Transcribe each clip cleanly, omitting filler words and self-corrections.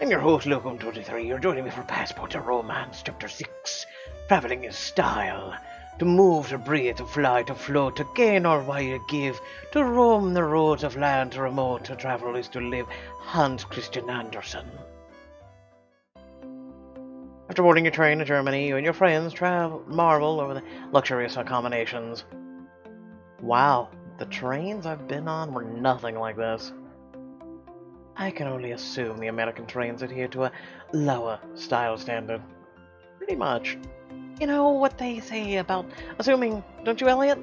I'm your host, Lokim23. You're joining me for Passport to Romance, Chapter 6. Traveling is style. To move, to breathe, to fly, to float, to gain or why to give, to roam the roads of land, to remote, to travel is to live. Hans Christian Andersen. After boarding your train to Germany, you and your friends marvel over the luxurious accommodations. Wow, the trains I've been on were nothing like this. I can only assume the American trains adhere to a lower style standard. Pretty much. You know what they say about assuming, don't you, Elliot?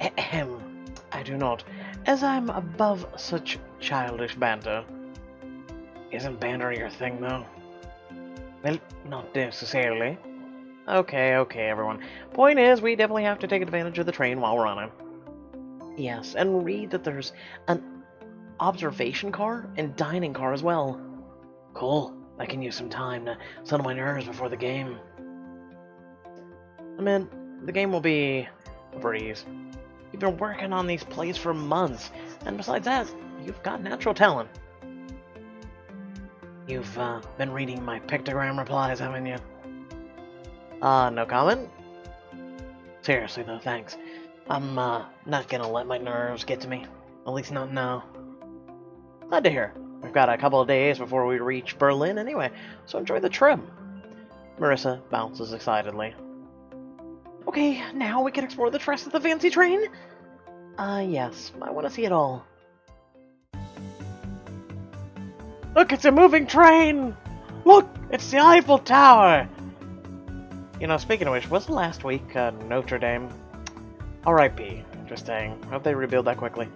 Ahem. I do not, as I'm above such childish banter. Isn't banter your thing, though? Well, not necessarily. Okay, everyone. Point is, we definitely have to take advantage of the train while we're on it. Yes, and read that there's an observation car and dining car as well. Cool. I can use some time to settle my nerves before the game. I mean, the game will be a breeze. You've been working on these plays for months, and besides that, you've got natural talent. You've been reading my pictogram replies, haven't you? No comment? Seriously though, thanks. I'm not gonna let my nerves get to me. At least not now. Glad to hear. We've got a couple of days before we reach Berlin anyway, so enjoy the trip. Marissa bounces excitedly. Okay, now we can explore the rest of the fancy train? Yes. I want to see it all. Look, it's a moving train! Look, it's the Eiffel Tower! You know, speaking of which, wasn't last week Notre Dame? R.I.P. Just saying. Hope they rebuild that quickly.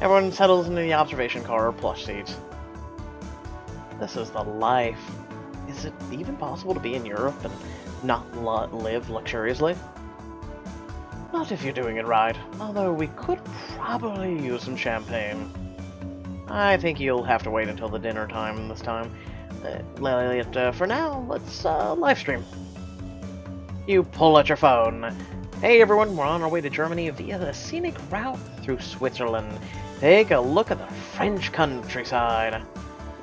Everyone settles into the observation car or plush seats. This is the life. Is it even possible to be in Europe and not live luxuriously? Not if you're doing it right, although we could probably use some champagne. I think you'll have to wait until the dinner time this time. For now, let's livestream. You pull out your phone. Hey everyone, we're on our way to Germany via the scenic route through Switzerland. Take a look at the French countryside.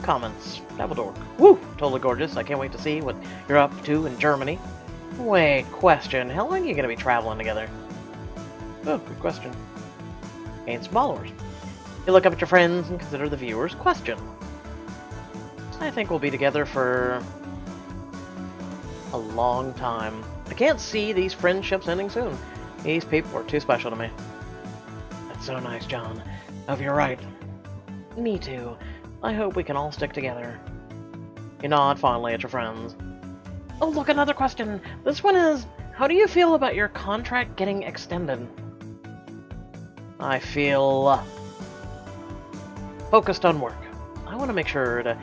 Comments. Dabbledore. Woo! Totally gorgeous. I can't wait to see what you're up to in Germany. Wait, question. How long are you going to be traveling together? Oh, good question. Gain some followers. You look up at your friends and consider the viewers. Question. I think we'll be together for a long time. I can't see these friendships ending soon. These people are too special to me. That's so nice, John. I hope you're right. Me too. I hope we can all stick together. You nod fondly at your friends. Oh, look, another question. This one is, how do you feel about your contract getting extended? I feel focused on work. I want to make sure that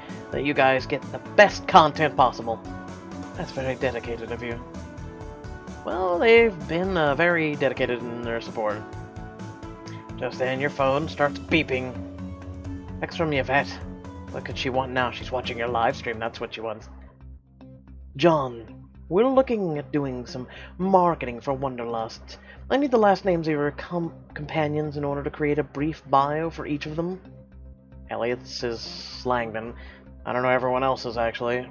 you guys get the best content possible. That's very dedicated of you. Well, they've been very dedicated in their support. Just then, your phone starts beeping. Text from Yvette. What could she want now? She's watching your live stream. That's what she wants. John, we're looking at doing some marketing for Wanderlust. I need the last names of your companions in order to create a brief bio for each of them. Elliot's is Langdon. I don't know everyone else's, actually.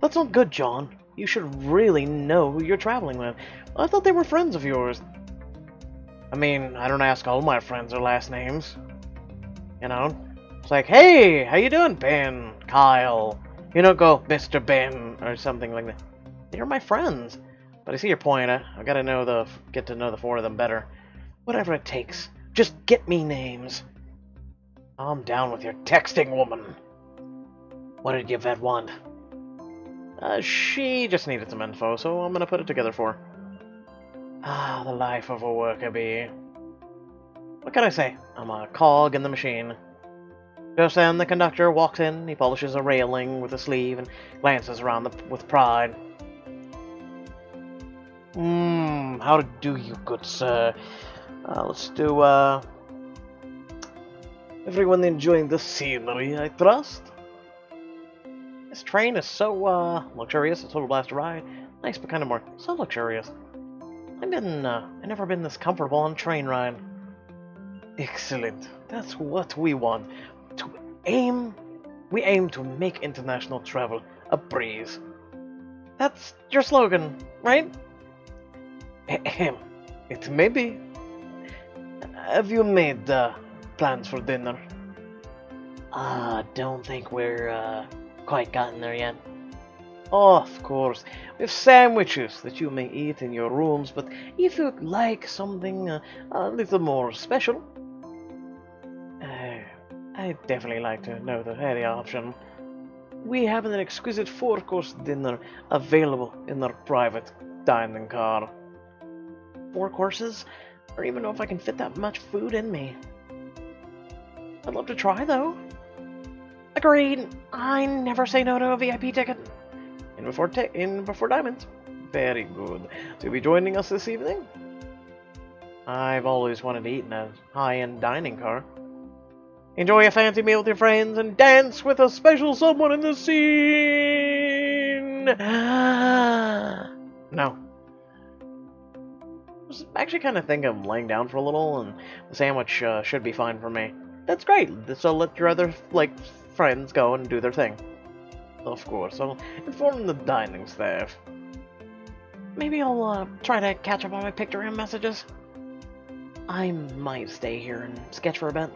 That's not good, John. You should really know who you're traveling with. I thought they were friends of yours. I mean, I don't ask all my friends their last names. You know? It's like, hey, how you doing, Ben? Kyle. You don't go, Mr. Ben, or something like that. They're my friends. But I see your point. I've got to get to know the four of them better. Whatever it takes. Just get me names. Calm down with your texting, woman. What did Yvette want? She just needed some info, so I'm gonna put it together for her. Ah, the life of a worker bee. What can I say? I'm a cog in the machine. Just then, the conductor walks in. He polishes a railing with a sleeve and glances around with pride. How do you, good sir? Let's do, everyone enjoying the scenery, I trust? This train is so, luxurious. It's a total blast to ride. Nice, but kind of more. So luxurious. I've never been this comfortable on a train ride. Excellent. That's what we want. To aim We aim to make international travel a breeze. That's your slogan, right? Ahem. It may be. Have you made plans for dinner? Don't think we're quite gotten there yet. Oh, of course. We have sandwiches that you may eat in your rooms, but if you'd like something a little more special... I'd definitely like to know the heady option. We have an exquisite four-course dinner available in our private dining car. 4 courses? I don't even know if I can fit that much food in me. I'd love to try, though. Agreed. I never say no to a VIP ticket. In before diamonds. Very good. So you'll be joining us this evening? I've always wanted to eat in a high-end dining car. Enjoy a fancy meal with your friends and dance with a special someone in the scene! No. I was actually kind of thinking of laying down for a little, and the sandwich should be fine for me. That's great, so let your other, friends go and do their thing. Of course, I'll inform the dining staff. Maybe I'll try to catch up on my pictogram messages. I might stay here and sketch for a bit.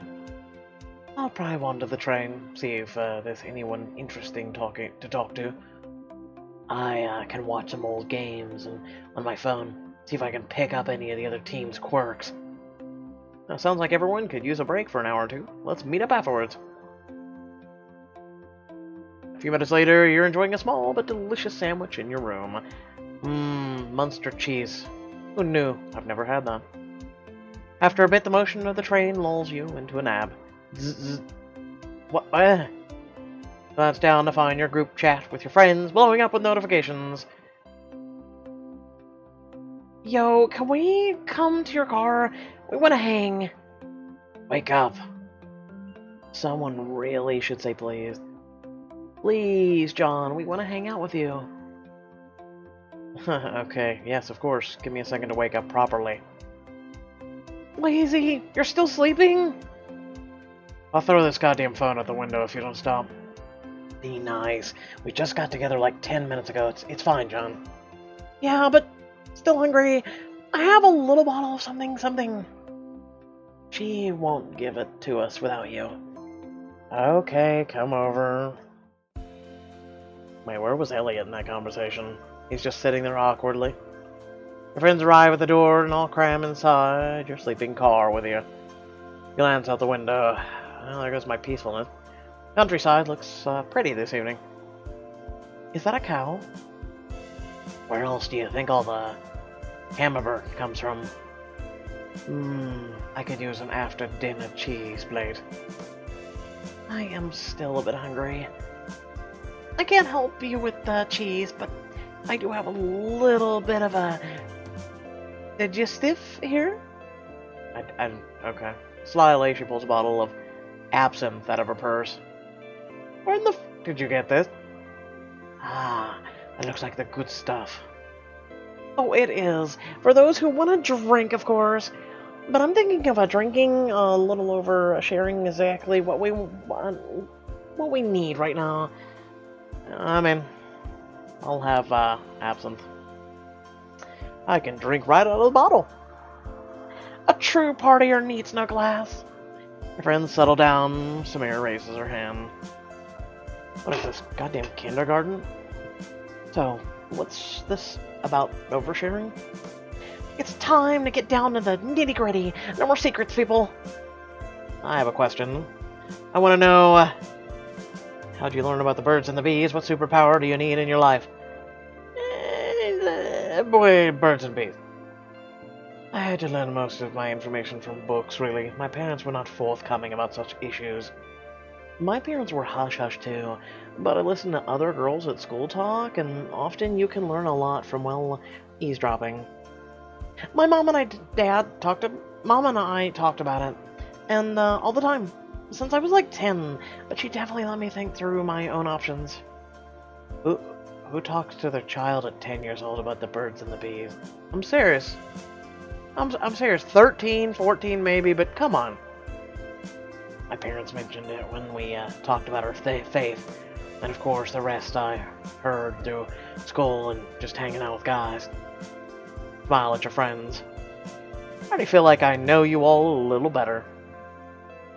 I'll probably wander the train, see if there's anyone interesting to talk to. I can watch some old games and on my phone, see if I can pick up any of the other team's quirks. Now, sounds like everyone could use a break for an hour or two. Let's meet up afterwards. A few minutes later, you're enjoying a small but delicious sandwich in your room. Mmm, Munster cheese. Who knew? I've never had that. After a bit, the motion of the train lulls you into a nap. Zzz. What? Glance down to find your group chat with your friends blowing up with notifications. Yo, can we come to your car? We want to hang. Wake up. Someone really should say please. Please, John, we want to hang out with you. Okay, yes, of course. Give me a second to wake up properly. Lazy, you're still sleeping? I'll throw this goddamn phone out the window if you don't stop. Be nice. We just got together like 10 minutes ago. It's fine, John. Yeah, but still hungry. I have a little bottle of something. She won't give it to us without you. Okay, come over. Wait, where was Elliot in that conversation? He's just sitting there awkwardly. Your friends arrive at the door and all cram inside your sleeping car with you. Glance out the window. Well, there goes my peacefulness. Countryside looks pretty this evening. Is that a cow? Where else do you think all the camembert comes from? Hmm, I could use an after-dinner cheese plate. I am still a bit hungry. I can't help you with the cheese, but I do have a little bit of a digestive here. Okay. Slyly, she pulls a bottle of absinthe out of her purse. Where in the f did you get this? Ah, that looks like the good stuff. Oh, it is. For those who want to drink, of course. But I'm thinking of drinking a little over sharing exactly what we want, what we need right now. I mean, I'll have absinthe. I can drink right out of the bottle. A true partier needs no glass. Your friends settle down. Samira raises her hand. What is this? Goddamn kindergarten? So, what's this about oversharing? It's time to get down to the nitty-gritty. No more secrets, people. I have a question. I want to know... how'd you learn about the birds and the bees? What superpower do you need in your life? Boy, birds and bees. I had to learn most of my information from books, really. My parents were not forthcoming about such issues. My parents were hush-hush, too. But I listened to other girls at school talk, and often you can learn a lot from, well, eavesdropping. My mom and I talked about it. And, all the time. Since I was like 10, but she definitely let me think through my own options. Who talks to their child at 10 years old about the birds and the bees? I'm serious. I'm serious. 13, 14 maybe, but come on. My parents mentioned it when we talked about our faith. And of course, the rest I heard through school and just hanging out with guys. Smile at your friends. I already feel like I know you all a little better.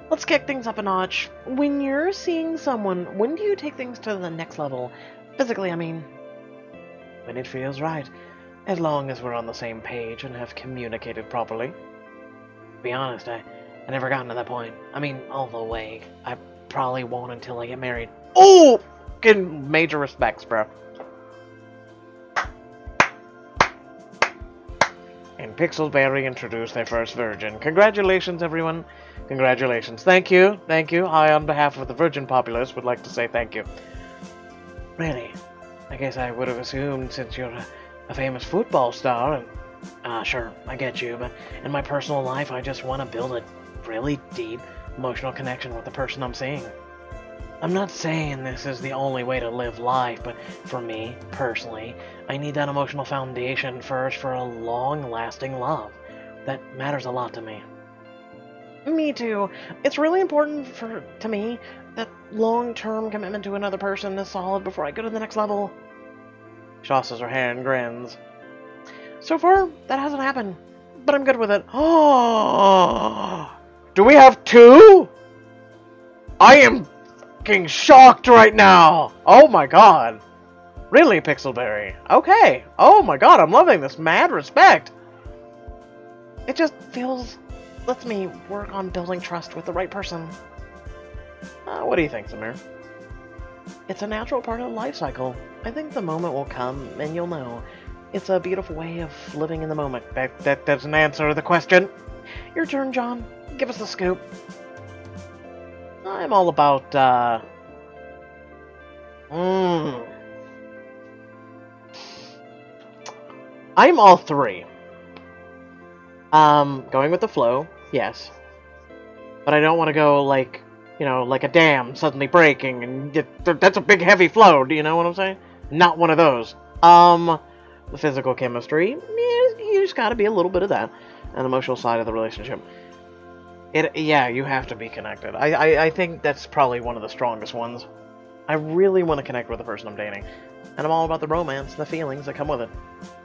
Let's kick things up a notch. When you're seeing someone, when do you take things to the next level? Physically, I mean. When it feels right. As long as we're on the same page and have communicated properly. To be honest, I never gotten to that point. I mean, all the way. I probably won't until I get married. Oh! Fucking major respects, bro. And Pixelberry introduced their first virgin. Congratulations, everyone. Congratulations. Thank you. Thank you. I, on behalf of the virgin populace, would like to say thank you. Really? I guess I would have assumed since you're a famous football star and... sure, I get you, but in my personal life, I just want to build a really deep emotional connection with the person I'm seeing. I'm not saying this is the only way to live life, but for me, personally, I need that emotional foundation first for a long-lasting love. That matters a lot to me. Me too. It's really important to me that long-term commitment to another person is solid before I go to the next level. She tosses her hair and grins. So far, that hasn't happened, but I'm good with it. Oh, do we have two? I am... fucking shocked right now! Oh my god! Really, Pixelberry? Okay! Oh my god, I'm loving this mad respect! It just feels... lets me work on building trust with the right person. What do you think, Samir? It's a natural part of the life cycle. I think the moment will come, and you'll know. It's a beautiful way of living in the moment. That doesn't answer the question. Your turn, John. Give us the scoop. I'm all about, I'm all three. Going with the flow, yes. But I don't want to go like, you know, like a dam suddenly breaking and that's a big heavy flow, do you know what I'm saying? Not one of those. The physical chemistry, you just gotta be a little bit of that. And the emotional side of the relationship. Yeah, you have to be connected. I think that's probably one of the strongest ones. I really want to connect with the person I'm dating. And I'm all about the romance and the feelings that come with it.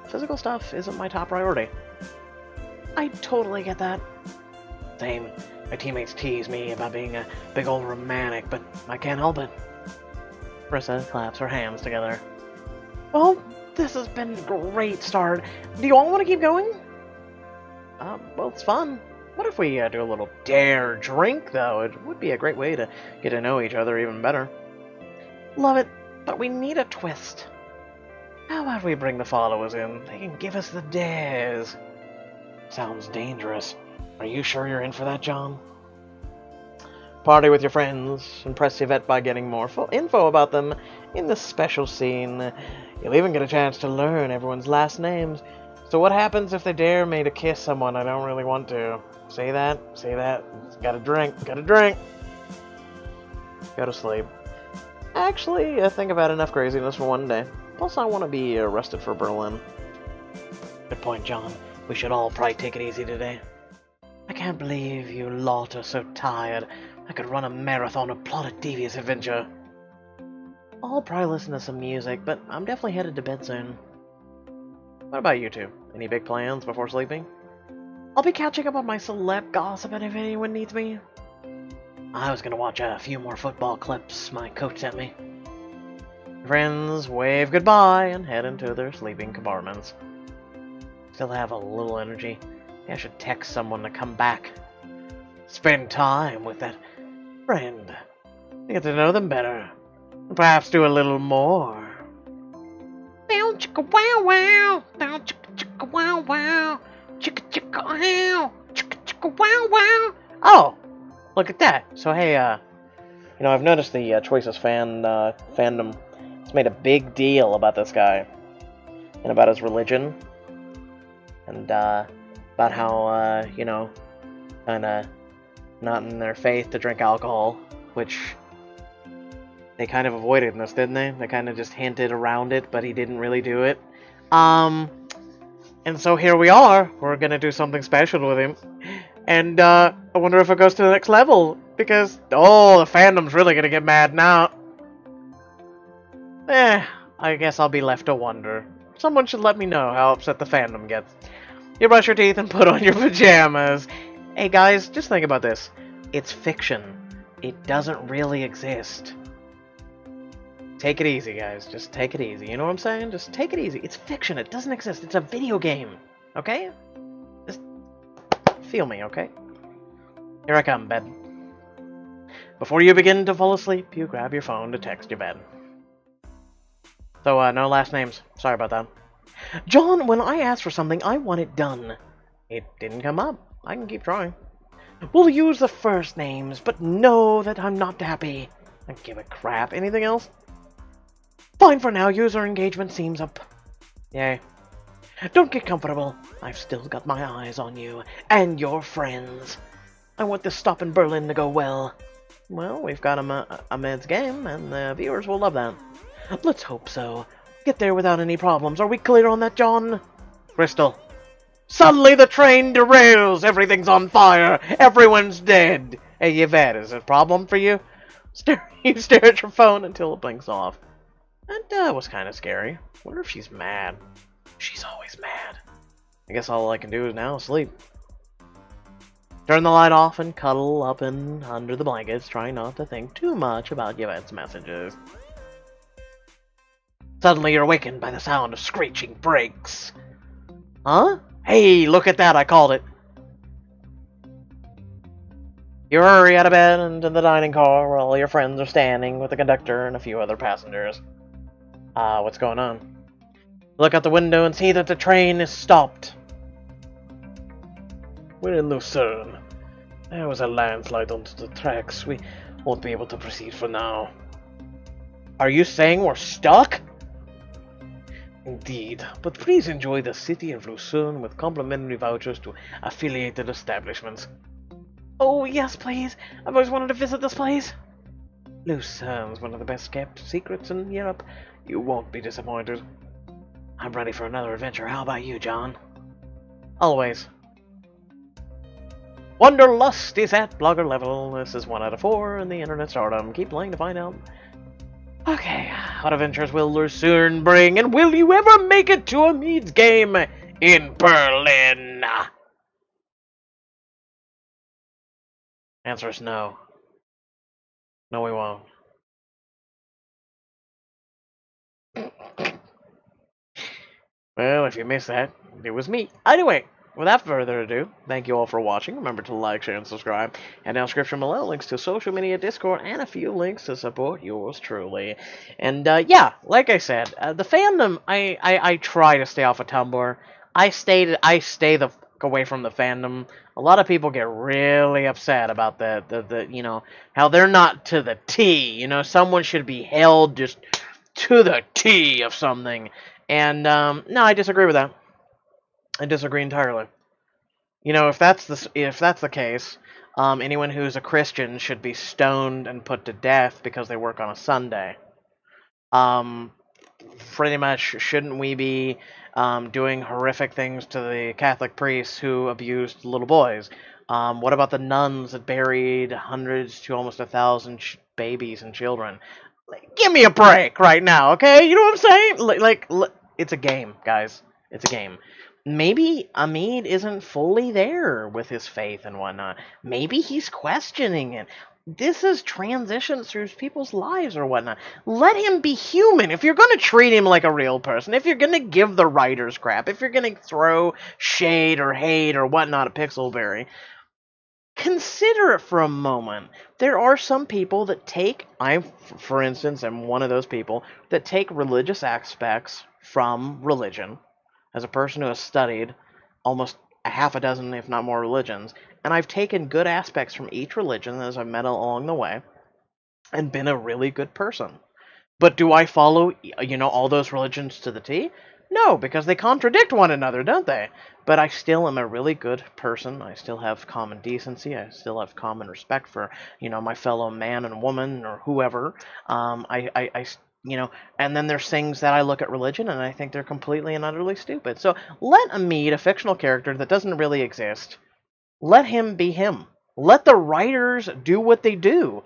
Physical stuff isn't my top priority. I totally get that. Same. My teammates tease me about being a big old romantic, but I can't help it. Marissa claps her hands together. Well, this has been a great start. Do you all want to keep going? Well, it's fun. What if we do a little dare drink, though? It would be a great way to get to know each other even better. Love it, but we need a twist. How about we bring the followers in? They can give us the dares. Sounds dangerous. Are you sure you're in for that, John? Party with your friends. Impress Yvette by getting more info about them in the special scene. You'll even get a chance to learn everyone's last names. So what happens if they dare me to kiss someone I don't really want to? Say that, say that. Gotta drink, gotta drink. Go to sleep. Actually, I think I've had enough craziness for one day. Plus, I want to be arrested for Berlin. Good point, John. We should all probably take it easy today. I can't believe you lot are so tired. I could run a marathon and plot a devious adventure. I'll probably listen to some music, but I'm definitely headed to bed soon. What about you two? Any big plans before sleeping? I'll be catching up on my celeb gossip and if anyone needs me. I was gonna watch a few more football clips my coach sent me. Friends wave goodbye and head into their sleeping compartments. Still have a little energy. I should text someone to come back. Spend time with that friend. Get to know them better. Perhaps do a little more. Chicka wow wow, down chicka chicka wow wow, chicka chicka wow, chicka chicka wow wow. Oh, look at that! So hey, you know I've noticed the Choices fandom has made a big deal about this guy, and about his religion, and about how you know, kinda not in their faith to drink alcohol, which. They kind of avoided this, didn't they? They kind of just hinted around it, but he didn't really do it. And so here we are. We're gonna do something special with him. And, I wonder if it goes to the next level. Because, oh, the fandom's really gonna get mad now. Eh, I guess I'll be left to wonder. Someone should let me know how upset the fandom gets. You brush your teeth and put on your pajamas. Hey guys, just think about this. It's fiction. It doesn't really exist. Take it easy, guys. Just take it easy. You know what I'm saying? Just take it easy. It's fiction. It doesn't exist. It's a video game. Okay? Just feel me, okay? Here I come, bed. Before you begin to fall asleep, you grab your phone to text your bed. So, no last names. Sorry about that. John, when I asked for something, I want it done. It didn't come up. I can keep trying. We'll use the first names, but know that I'm not happy. I give a crap. Anything else? Fine for now. User engagement seems up. Yay. Don't get comfortable. I've still got my eyes on you and your friends. I want this stop in Berlin to go well. Well, we've got Ahmed's game, and the viewers will love that. Let's hope so. Get there without any problems. Are we clear on that, John? Crystal. Suddenly the train derails. Everything's on fire. Everyone's dead. Hey, Yvette, is it a problem for you? You stare at your phone until it blinks off. That was kind of scary. Wonder if she's mad. She's always mad. I guess all I can do is now sleep. Turn the light off and cuddle up and under the blankets, trying not to think too much about Yvette's messages. Suddenly you're awakened by the sound of screeching brakes. Huh? Hey, look at that, I called it. You hurry out of bed and to the dining car where all your friends are standing with the conductor and a few other passengers. What's going on? Look out the window and see that the train is stopped. We're in Lucerne. There was a landslide onto the tracks. We won't be able to proceed for now. Are you saying we're stuck? Indeed, but please enjoy the city of Lucerne with complimentary vouchers to affiliated establishments. Oh, yes, please. I've always wanted to visit this place. Lucerne's one of the best-kept secrets in Europe. You won't be disappointed. I'm ready for another adventure. How about you, John? Always. Wanderlust is at blogger level. This is 1 out of 4 in the internet stardom. Keep playing to find out. Okay, what adventures will Lucerne bring, and will you ever make it to Amédée's game in Berlin? Answer is no. No, we won't. Well, if you missed that, it was me. Anyway. Without further ado, thank you all for watching. Remember to like, share, and subscribe. And in the description below, links to social media, Discord, and a few links to support yours truly. And, yeah, like I said, the fandom, I try to stay off of Tumblr. I stay the fuck away from the fandom. A lot of people get really upset about the you know, how they're not to the T. You know, someone should be held just to the T of something. And, no, I disagree with that. I disagree entirely. You know, if that's the case, anyone who's a Christian should be stoned and put to death because they work on a Sunday. Pretty much, shouldn't we be doing horrific things to the Catholic priests who abused little boys? What about the nuns that buried hundreds to almost 1,000 babies and children? Like, give me a break right now, okay? You know what I'm saying? Like it's a game, guys. It's a game. Maybe Amédée isn't fully there with his faith and whatnot. Maybe he's questioning it. This is transitions through people's lives or whatnot. Let him be human. If you're going to treat him like a real person, if you're going to give the writers crap, if you're going to throw shade or hate or whatnot at Pixelberry, consider it for a moment. There are some people that take, I, for instance, am one of those people, that take religious aspects from religion. As a person who has studied almost a half a dozen, if not more, religions, and I've taken good aspects from each religion as I've met along the way, and been a really good person. But do I follow, you know, all those religions to the T? No, because they contradict one another, don't they? But I still am a really good person. I still have common decency. I still have common respect for, you know, my fellow man and woman or whoever. I you know, and then there's things that I look at religion and I think they're completely and utterly stupid. So let Amédée, a fictional character that doesn't really exist, let him be him. Let the writers do what they do.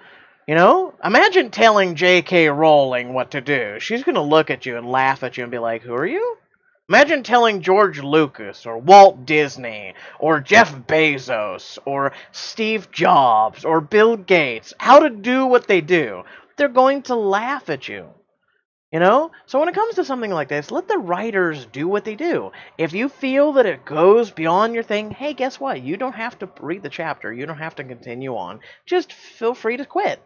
You know? Imagine telling J.K. Rowling what to do. She's going to look at you and laugh at you and be like, who are you? Imagine telling George Lucas or Walt Disney or Jeff Bezos or Steve Jobs or Bill Gates how to do what they do. They're going to laugh at you. You know? So when it comes to something like this, let the writers do what they do. If you feel that it goes beyond your thing, hey, guess what? You don't have to read the chapter. You don't have to continue on. Just feel free to quit.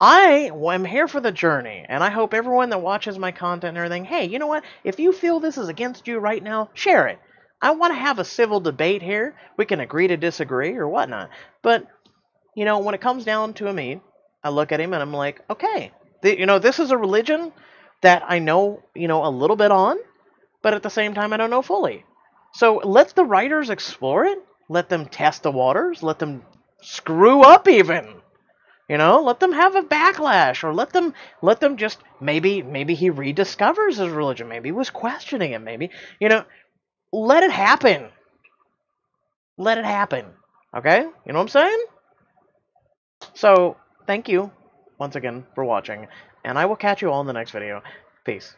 I am here for the journey, and I hope everyone that watches my content and everything, hey, you know what? If you feel this is against you right now, share it. I want to have a civil debate here. We can agree to disagree or whatnot. But, you know, when it comes down to Amédée, I look at him and I'm like, okay, you know, this is a religion that I know, you know, a little bit on, but at the same time, I don't know fully. So let the writers explore it. Let them test the waters. Let them screw up even. You know, let them have a backlash, or let them just maybe he rediscovers his religion, maybe he was questioning it, maybe, you know, let it happen. Let it happen. Okay? You know what I'm saying? So, thank you once again for watching, and I will catch you all in the next video. Peace.